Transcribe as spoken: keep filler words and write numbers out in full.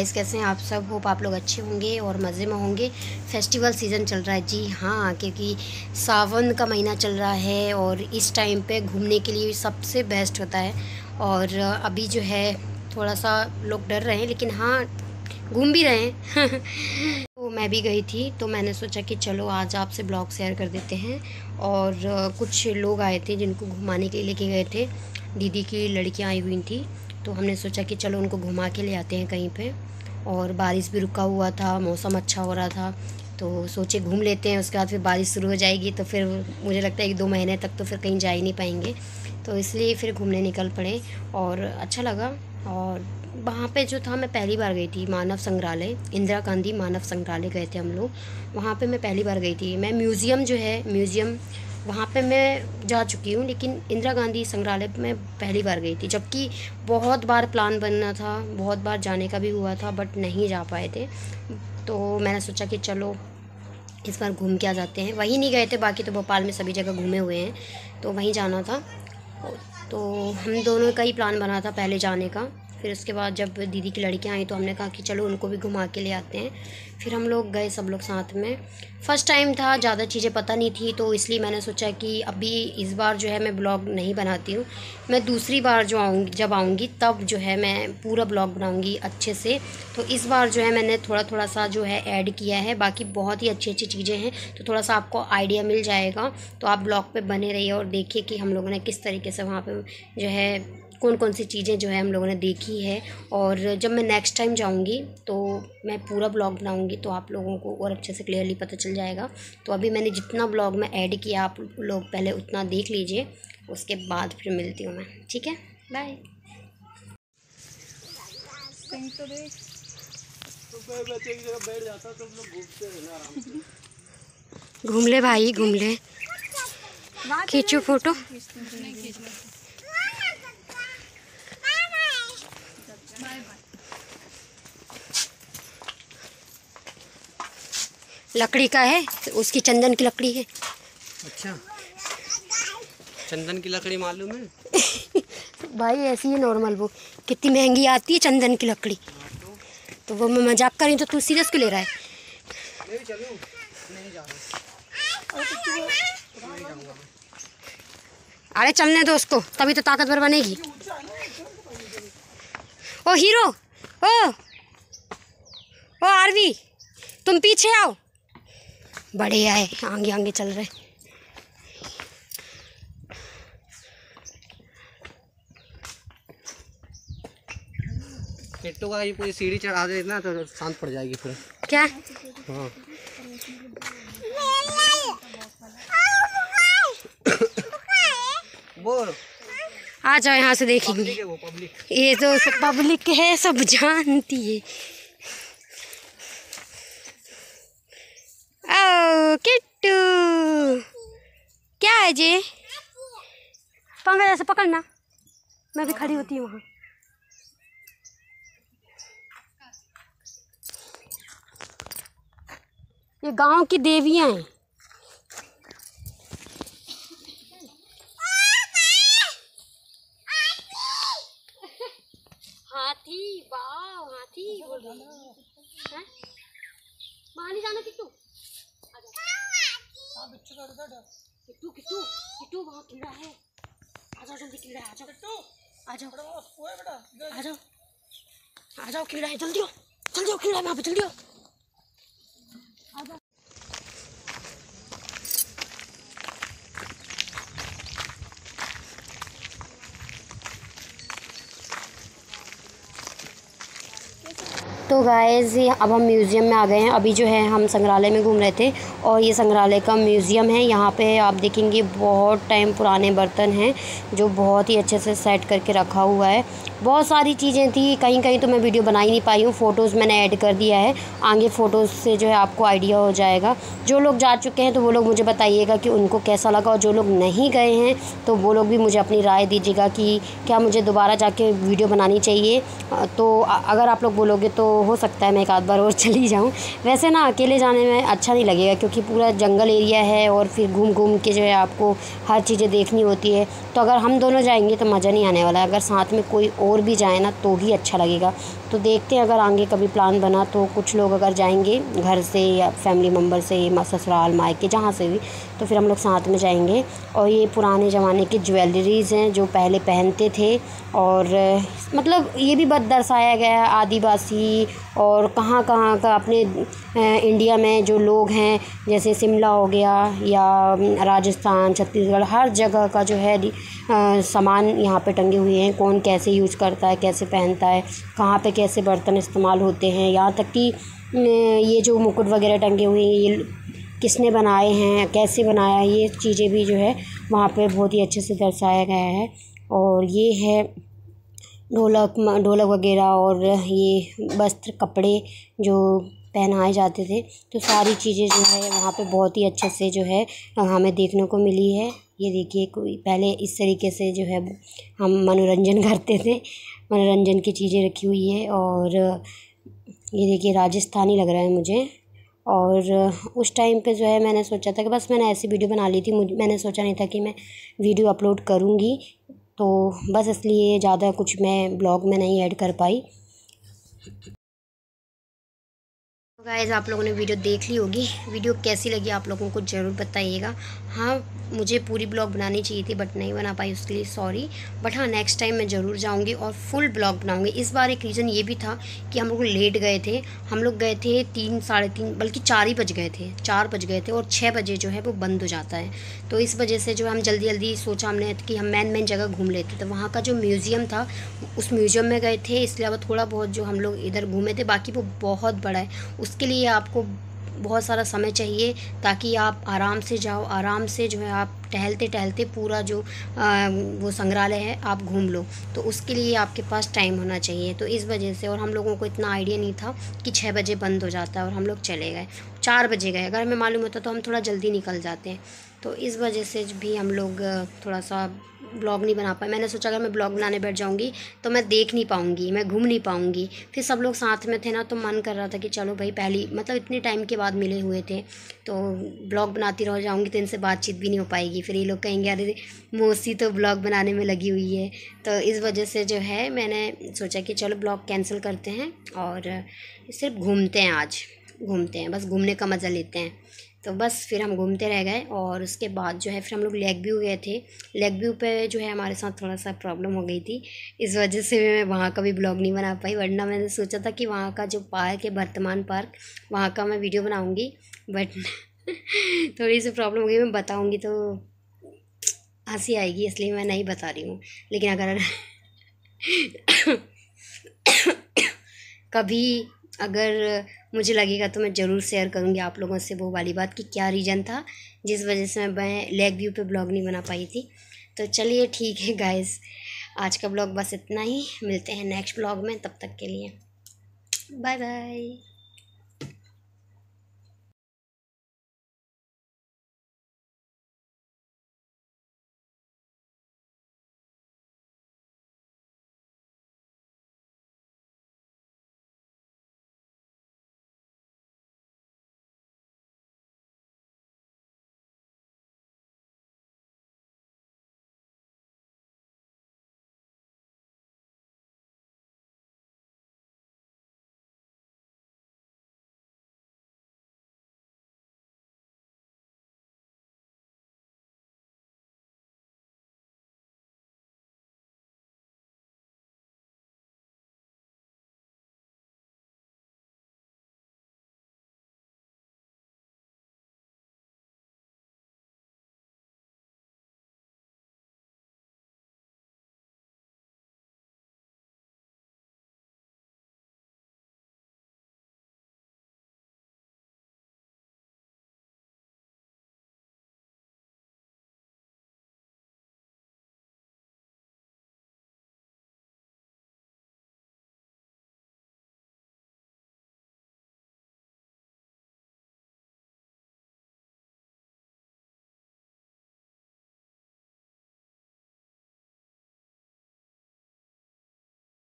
Guys, कैसे हैं आप सब। होप आप लोग अच्छे होंगे और मज़े में होंगे। फेस्टिवल सीज़न चल रहा है जी हाँ, क्योंकि सावन का महीना चल रहा है और इस टाइम पे घूमने के लिए सबसे बेस्ट होता है। और अभी जो है थोड़ा सा लोग डर रहे हैं, लेकिन हाँ घूम भी रहे हैं। तो मैं भी गई थी, तो मैंने सोचा कि चलो आज आपसे ब्लॉग शेयर कर देते हैं। और कुछ लोग आए थे जिनको घुमाने के लिए लेके गए थे, दीदी की लड़कियाँ आई हुई थी, तो हमने सोचा कि चलो उनको घुमा के ले आते हैं कहीं पे। और बारिश भी रुका हुआ था, मौसम अच्छा हो रहा था, तो सोचे घूम लेते हैं। उसके बाद फिर बारिश शुरू हो जाएगी, तो फिर मुझे लगता है एक दो महीने तक तो फिर कहीं जा ही नहीं पाएंगे, तो इसलिए फिर घूमने निकल पड़े और अच्छा लगा। और वहाँ पे जो था, मैं पहली बार गई थी मानव संग्रहालय, इंदिरा गांधी मानव संग्रहालय गए थे हम लोग। वहाँ पर मैं पहली बार गई थी। मैं म्यूज़ियम जो है म्यूज़ियम वहाँ पे मैं जा चुकी हूँ, लेकिन इंदिरा गांधी संग्रहालय में पहली बार गई थी। जबकि बहुत बार प्लान बनना था, बहुत बार जाने का भी हुआ था, बट नहीं जा पाए थे। तो मैंने सोचा कि चलो इस बार घूम के आ जाते हैं। वहीं नहीं गए थे, बाकी तो भोपाल में सभी जगह घूमे हुए हैं, तो वहीं जाना था। तो हम दोनों का ही प्लान बना था पहले जाने का। फिर उसके बाद जब दीदी की लड़कियाँ आई, तो हमने कहा कि चलो उनको भी घुमा के ले आते हैं। फिर हम लोग गए सब लोग साथ में। फ़र्स्ट टाइम था, ज़्यादा चीज़ें पता नहीं थी, तो इसलिए मैंने सोचा कि अभी इस बार जो है मैं ब्लॉग नहीं बनाती हूँ। मैं दूसरी बार जो आऊँगी, जब आऊँगी तब जो है मैं पूरा ब्लॉग बनाऊँगी अच्छे से। तो इस बार जो है मैंने थोड़ा थोड़ा सा जो है ऐड किया है, बाकी बहुत ही अच्छी अच्छी चीज़ें हैं, तो थोड़ा सा आपको आइडिया मिल जाएगा। तो आप ब्लॉग पर बने रहिए और देखिए कि हम लोगों ने किस तरीके से वहाँ पर जो है कौन कौन सी चीज़ें जो है हम लोगों ने देखी है। और जब मैं नेक्स्ट टाइम जाऊंगी तो मैं पूरा ब्लॉग बनाऊंगी, तो आप लोगों को और अच्छे से क्लियरली पता चल जाएगा। तो अभी मैंने जितना ब्लॉग में ऐड किया, आप लोग पहले उतना देख लीजिए, उसके बाद फिर मिलती हूँ मैं। ठीक है, बाय। घूम ले भाई, घूम ले, खींचो फोटो। लकड़ी का है, उसकी चंदन की लकड़ी है। अच्छा, चंदन की लकड़ी मालूम है? भाई ऐसी है नॉर्मल, वो कितनी महंगी आती है चंदन की लकड़ी। तो, तो वो मैं मजाक कर रही हूँ, तो तू सीरियस क्यों ले रहा है? नहीं चलूं, नहीं जा रहा। अरे चलने दो उसको, तभी तो ताकतवर बनेगी। ओ हीरो, ओ ओ आरवी, तुम पीछे आओ। बड़े आए, आगे आगे चल रहे। पेट्टो का ये पूरी सीढ़ी चढ़ा दे ना, तो शांत पड़ जाएगी फिर। क्या? हाँ। बोल। आ जाओ यहाँ से, देखेंगे। पब्लिक है वो, पब्लिक। ये तो सब पब्लिक है, सब जानती है। ओ किट्टू, क्या है जे? पंगा जैसे पकड़ना, मैं भी खड़ी होती हूँ वहाँ। ये गांव की देवियाँ हैं। हाथी, वाओ हाथी बोल रही है। वहाँ नहीं जाना किट्टू, किट्टू किट्टू किट्टू वहाँ कीड़ा है। आ जाओ जल्दी, कीड़ा है। आ जाओ किट्टू, आ जाओ बेटा, आ जाओ, आ जाओ, कीड़ा है, जल्दी हो जल्दी हो, कीड़ा है वहाँ पे, जल्दी हो। तो गाइस अब हम म्यूज़ियम में आ गए हैं। अभी जो है हम संग्रहालय में घूम रहे थे, और ये संग्रहालय का म्यूज़ियम है। यहाँ पे आप देखेंगे बहुत टाइम पुराने बर्तन हैं, जो बहुत ही अच्छे से सेट करके रखा हुआ है। बहुत सारी चीज़ें थी, कहीं कहीं तो मैं वीडियो बना ही नहीं पाई हूँ, फ़ोटोज़ मैंने ऐड कर दिया है। आगे फ़ोटोज़ से जो है आपको आइडिया हो जाएगा। जो लोग जा चुके हैं तो वो लोग मुझे बताइएगा कि उनको कैसा लगा, और जो लोग नहीं गए हैं तो वो लोग भी मुझे अपनी राय दीजिएगा कि क्या मुझे दोबारा जाके वीडियो बनानी चाहिए। तो अगर आप लोग बोलोगे तो हो सकता है मैं एक आध बार और चली जाऊं। वैसे ना अकेले जाने में अच्छा नहीं लगेगा, क्योंकि पूरा जंगल एरिया है और फिर घूम घूम के जो है आपको हर चीज़ें देखनी होती है। तो अगर हम दोनों जाएंगे तो मज़ा नहीं आने वाला है। अगर साथ में कोई और भी जाए ना तो ही अच्छा लगेगा। तो देखते हैं अगर आगे कभी प्लान बना तो कुछ लोग अगर जाएंगे घर से या फैमिली मेम्बर से ससुराल मायके जहाँ से भी, तो फिर हम लोग साथ में जाएंगे। और ये पुराने ज़माने की ज्वेलरीज़ हैं जो पहले पहनते थे, और मतलब ये भी बात दर्शाया गया है आदिवासी और कहाँ कहाँ का अपने इंडिया में जो लोग हैं, जैसे शिमला हो गया या राजस्थान, छत्तीसगढ़, हर जगह का जो है आ, सामान यहाँ पे टंगे हुए हैं। कौन कैसे यूज करता है, कैसे पहनता है, कहाँ पे कैसे बर्तन इस्तेमाल होते हैं, यहाँ तक कि ये जो मुकुट वगैरह टंगे हुए हैं ये किसने बनाए हैं, कैसे बनाया, ये चीज़ें भी जो है वहाँ पे बहुत ही अच्छे से दर्शाया गया है। और ये है ढोलक ढोलक वगैरह और ये वस्त्र कपड़े जो पहनाए जाते थे, तो सारी चीज़ें जो है वहाँ पे बहुत ही अच्छे से जो है हमें देखने को मिली है। ये देखिए, कोई पहले इस तरीके से जो है हम मनोरंजन करते थे, मनोरंजन की चीज़ें रखी हुई है। और ये देखिए राजस्थानी लग रहा है मुझे, और उस टाइम पे जो है मैंने सोचा था कि बस मैंने ऐसी वीडियो बना ली थी, मुझे मैंने सोचा नहीं था कि मैं वीडियो अपलोड करूँगी, तो बस इसलिए ज़्यादा कुछ मैं ब्लॉग में नहीं ऐड कर पाई। गाइस, आप लोगों ने वीडियो देख ली होगी, वीडियो कैसी लगी आप लोगों को ज़रूर बताइएगा। हाँ, मुझे पूरी ब्लॉग बनानी चाहिए थी बट नहीं बना पाई, उसके लिए सॉरी। बट हाँ, नेक्स्ट टाइम मैं ज़रूर जाऊंगी और फुल ब्लॉग बनाऊंगी। इस बार एक रीज़न ये भी था कि हम लोग लेट गए थे, हम लोग गए थे तीन साढ़े तीन बल्कि चार ही बज गए थे चार बज गए थे और छः बजे जो है वो बंद हो जाता है, तो इस वजह से जो हम जल्दी जल्दी सोचा हमने कि हम मैन मैन जगह घूम लेते। तो वहाँ का जो म्यूज़ियम था उस म्यूज़ियम में गए थे, इसके अलावा थोड़ा बहुत जो हम लोग इधर घूमे थे, बाकी वो बहुत बड़ा है, उसके लिए आपको बहुत सारा समय चाहिए ताकि आप आराम से जाओ, आराम से जो है आप टहलते टहलते पूरा जो आ, वो संग्रहालय है आप घूम लो, तो उसके लिए आपके पास टाइम होना चाहिए। तो इस वजह से, और हम लोगों को इतना आइडिया नहीं था कि छः बजे बंद हो जाता है और हम लोग चले गए चार बजे गए, अगर हमें मालूम होता तो हम थोड़ा जल्दी निकल जाते हैं। तो इस वजह से भी हम लोग थोड़ा सा ब्लॉग नहीं बना पाए। मैंने सोचा अगर मैं ब्लॉग बनाने बैठ जाऊंगी तो मैं देख नहीं पाऊंगी, मैं घूम नहीं पाऊंगी। फिर सब लोग साथ में थे ना, तो मन कर रहा था कि चलो भाई, पहली मतलब इतने टाइम के बाद मिले हुए थे तो ब्लॉग बनाती रह जाऊंगी तो इनसे बातचीत भी नहीं हो पाएगी, फिर ये लोग कहेंगे अरे मौसी तो ब्लॉग बनाने में लगी हुई है। तो इस वजह से जो है मैंने सोचा कि चलो ब्लॉग कैंसिल करते हैं और सिर्फ घूमते हैं, आज घूमते हैं, बस घूमने का मज़ा लेते हैं। तो बस फिर हम घूमते रह गए और उसके बाद जो है फिर हम लोग लेक व्यू गए थे। लेक व्यू पे जो है हमारे साथ थोड़ा सा प्रॉब्लम हो गई थी, इस वजह से मैं वहाँ का भी ब्लॉग नहीं बना पाई, वरना मैंने सोचा था कि वहाँ का जो पार्क है, वर्तमान पार्क, वहाँ का मैं वीडियो बनाऊँगी, बट थोड़ी सी प्रॉब्लम हो गई। मैं बताऊँगी तो हंसी आएगी, इसलिए मैं नहीं बता रही हूँ। लेकिन अगर कभी अगर मुझे लगेगा तो मैं ज़रूर शेयर करूंगी आप लोगों से वो वाली बात कि क्या रीज़न था जिस वजह से मैं लेक व्यू पे ब्लॉग नहीं बना पाई थी। तो चलिए ठीक है गाइस, आज का ब्लॉग बस इतना ही, मिलते हैं नेक्स्ट ब्लॉग में, तब तक के लिए बाय बाय।